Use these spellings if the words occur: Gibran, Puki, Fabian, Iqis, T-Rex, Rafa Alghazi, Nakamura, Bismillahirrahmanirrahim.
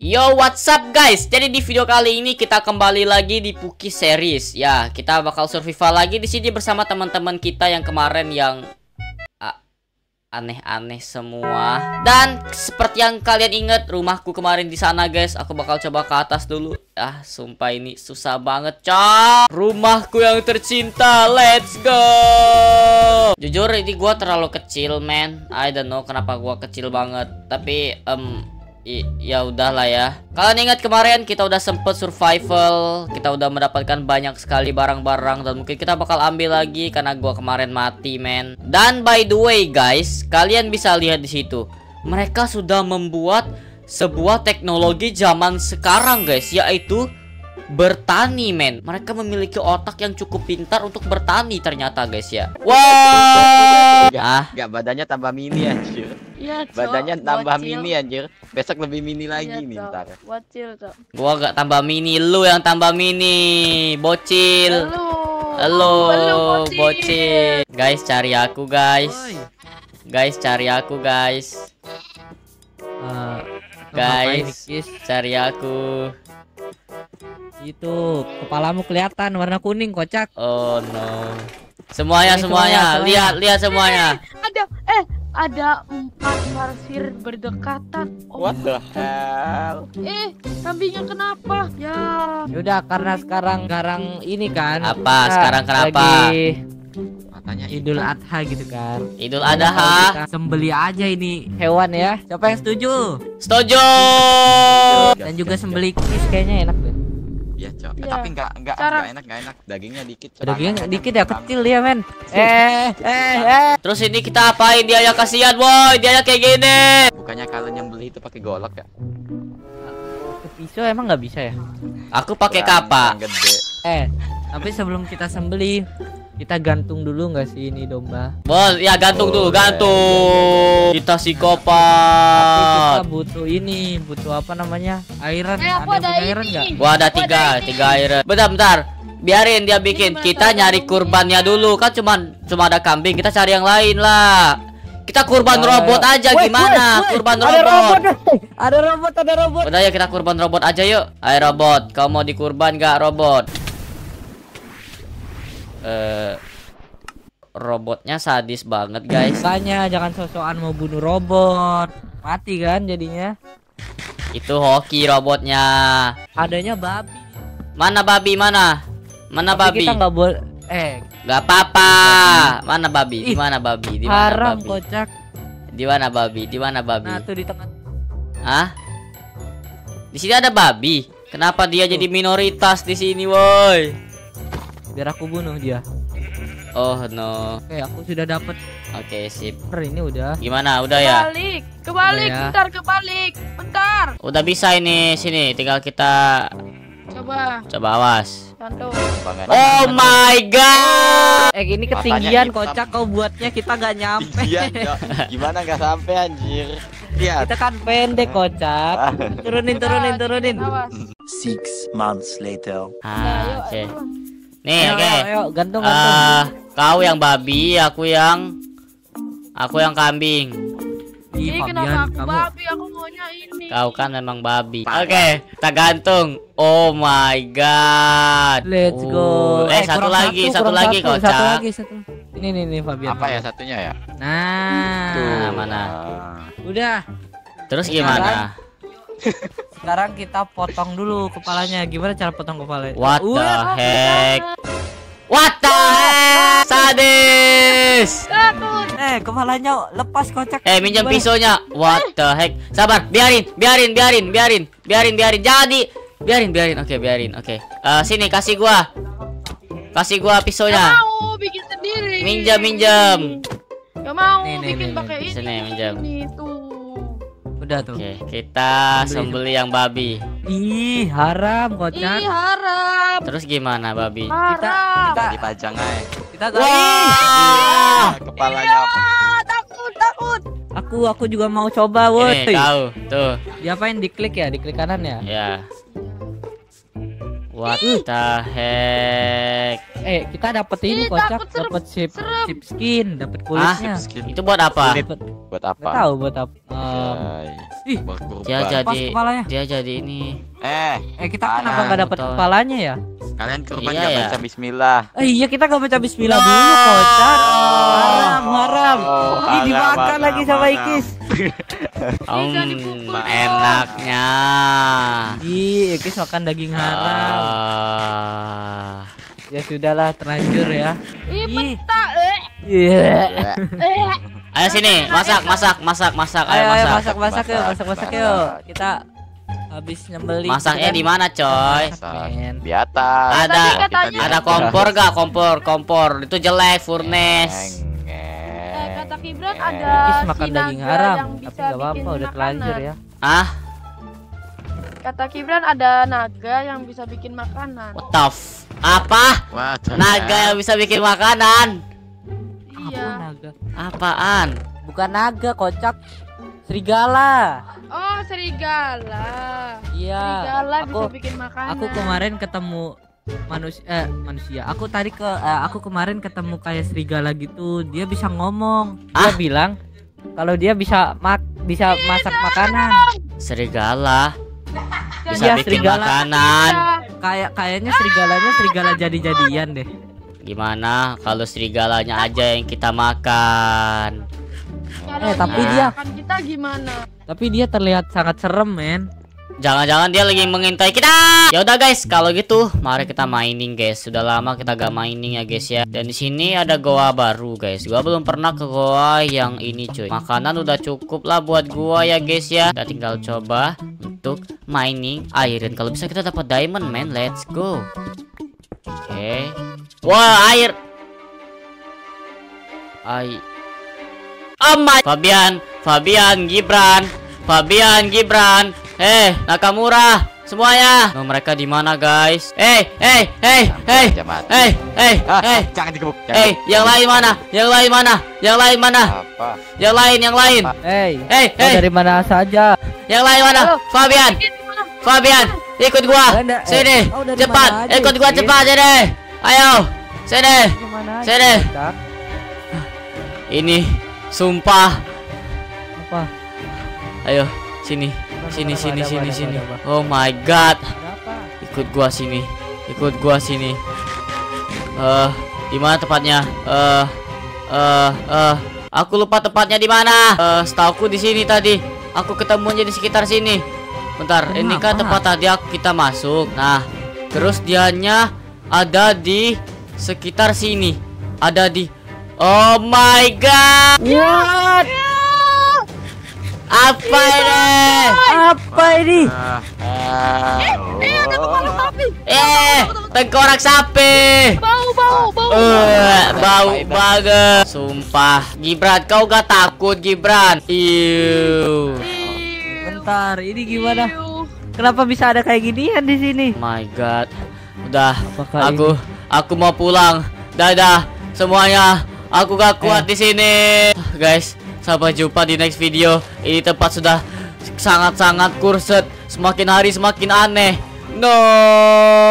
Yo, what's up guys? Jadi di video kali ini kita kembali lagi di Puki series. Ya, kita bakal survival lagi di sini bersama teman-teman kita yang kemarin yang aneh-aneh semua. Dan seperti yang kalian ingat, rumahku kemarin di sana, guys. Aku bakal coba ke atas dulu. Ah, sumpah ini susah banget, coy. Rumahku yang tercinta. Let's go. Jujur ini gua terlalu kecil, man. I don't know kenapa gua kecil banget. Tapi ya udahlah ya. Kalian ingat kemarin kita udah sempet survival, kita udah mendapatkan banyak sekali barang-barang, dan mungkin kita bakal ambil lagi karena gua kemarin mati, men. Dan by the way guys, kalian bisa lihat di situ, mereka sudah membuat sebuah teknologi zaman sekarang guys, yaitu bertani, men. Mereka memiliki otak yang cukup pintar untuk bertani ternyata guys ya. Wah, gak badannya tambah mini anjir. Ya, badannya tambah mini anjir. Besok lebih mini lagi nih ntar. Bocil, Cok. Gua gak tambah mini, lu yang tambah mini. Bocil. Halo, bocil. Guys, cari aku, guys. Guys, cari aku, guys. Guys, cari aku. Itu, kepalamu kelihatan warna kuning, kocak. Oh no. Semuanya, lihat semuanya. Ada 4 marsir berdekatan. Oh, what the hell? Kambingnya kenapa? Ya. Yaudah, karena sekarang ini kan. Apa? Sekarang kenapa? Lagi katanya Idul Adha gitu kan. Idul Adha. Sembelih aja ini hewan ya. Siapa yang setuju? Setuju. Dan juga sembelih Iqis kayaknya enak deh. Iya, Cok. Ya. Tapi enggak enak. Dagingnya dikit, Cok. Dagingnya dikit ya, kecil ya, men. Terus ini kita apain dia ya, kasihan, woi. Dia kayak gini. Bukannya kalian yang beli itu pakai golok ya? Pisau emang nggak bisa ya? Aku pakai kapak. Tapi sebelum kita sembelih, kita gantung dulu nggak sih ini domba? Bos, ya gantung dulu, gantung. Kita psikopat. Tapi kita butuh ini, butuh apa namanya? Iron. Ada iron nggak? Wah, ada 3 iron. Bentar. Biarin dia bikin. Kita nyari kurbannya dulu, kan cuma ada kambing. Kita cari yang lain lah. Kita kurban robot aja gimana? Kurban robot. Ada robot. Udah ya, kita kurban robot aja yuk. Ayo robot, kau mau dikurban nggak robot? Robotnya sadis banget guys. Tanya, jangan sosokan mau bunuh robot, mati kan jadinya. Itu hoki robotnya. Adanya babi. Mana babi mana? Mana babi? Kita nggak boleh. Nggak apa-apa. Mana babi? Di mana babi? Di mana babi? Kocak. Di mana babi? Di mana babi? Nah tuh di tengah. Ah? Di sini ada babi. Kenapa dia jadi minoritas di sini, woi? Biar aku bunuh dia. Oh no. Oke, aku sudah dapet. Oke, sip. Ini udah. Gimana? Udah ya? Kebalik, ya. Bentar. Udah bisa ini, sini. Tinggal kita coba awas. Oh my god. Ini ketinggian kocak kau buatnya, kita gak nyampe. Gimana gak sampai anjir? Kita kan pendek kocak. Turunin. 6 months later. Oke. Nih, oke. Gantung. Kau yang babi, aku yang kambing. Ini kenapa aku babi? Aku maunya ini. Kau kan memang babi. Oke, kita gantung. Oh my god. Let's go. Satu lagi kocak. Ini Fabian. Apa ya satunya ya? Nah, mana? Udah. Terus gimana? Sekarang kita potong dulu kepalanya. Gimana cara potong kepalanya? What the heck? What the heck? Sadis. Kepalanya lepas kocak. Minjem pisaunya. What the heck? Sabar, biarin. Jadi, biarin. Oke, biarin. Oke. Sini kasih gua pisaunya. Mau bikin sendiri. Minjem. Gak mau bikin pakai ini. Sini minjem. Tuh. Oke, kita sembelih yang babi. Ih, haram kocak. Terus gimana babi? Kita dipajang aja. Kita kepalanya apa? Takut. Aku juga mau coba, woi. Tahu, tuh. Diapain? Diklik ya, diklik kanan ya? Ya. What the heck? Eh, kita dapet ini kocak, dapet chip skin, dapet kulitnya. Itu buat apa? Buat apa? Gak tahu buat apa. Dia jadi ini. Kita kenapa nggak dapet kepalanya ya? Kalian korban nggak baca bismillah. Iya, kita nggak baca bismillah dulu kocak. Haram. Ini dimakan lagi sama Iqis. Enaknya. Ih, Iqis makan daging haram. Ya sudahlah, terlanjur ya. Ayo sini, masak. Ayo masak yuk. Kita habis nyembelih. Masaknya di mana, coy? Di atas. Ada kompor gak? Kompor. Itu jelek, furnace. Kata Gibran ada makan daging haram, tapi gak apa-apa, udah terlanjur ya. Kata Gibran ada naga yang bisa bikin makanan. Naga yang bisa bikin makanan? Iya. Apaan? Bukan naga, kocak. Serigala. Oh, serigala. Iya. Serigala bisa bikin makanan. Aku kemarin ketemu manusia. Aku kemarin ketemu kayak serigala gitu. Dia bisa ngomong. Dia bilang kalau dia bisa masak makanan. Serigala bisa bikin makanan. Kayaknya serigala jadi-jadian deh. Gimana kalau serigalanya aja yang kita makan? Tapi dia makan kita gimana? Tapi dia terlihat sangat serem, men. Jangan-jangan dia lagi mengintai kita. Ya udah guys, kalau gitu mari kita mining guys. Sudah lama kita gak mining ya guys ya. Dan di sini ada goa baru guys. Gua belum pernah ke goa yang ini cuy. Makanan udah cukup lah buat gua ya guys ya. Kita tinggal coba untuk mining iron. Kalau bisa kita dapat diamond, men. Let's go. Oke. Wah, air. Oh my. Fabian, Gibran. Nakamura, semuanya. Mereka di mana, guys? Jangan dikebuk. Yang lain mana? Apa? Yang lain. Dari mana saja? Yang lain mana? Fabian, ikut gua. Sini. Cepat, ikut gua cepat sini. Ayo. Sini. Ini sumpah. Apa? Ayo, sini. Oh my god. Ikut gua sini. Di mana tepatnya? Aku lupa tepatnya di mana. Setauku di sini tadi. Aku ketemunya di sekitar sini. Bentar, ini kan tempat tadi kita masuk. Nah, terus dianya ada di sekitar sini. Oh my god. What? Apa ini? Ada kepala sapi. Tengkorak sapi. Bau. Bau banget. Sumpah, Gibran, kau gak takut, Gibran? Bentar, ini gimana? Kenapa bisa ada kayak ginian di sini? My god. Udah, aku mau pulang. Dadah semuanya. Aku gak kuat di sini. Guys, sampai jumpa di next video. Ini tempat sudah sangat-sangat kurset. Semakin hari semakin aneh. No.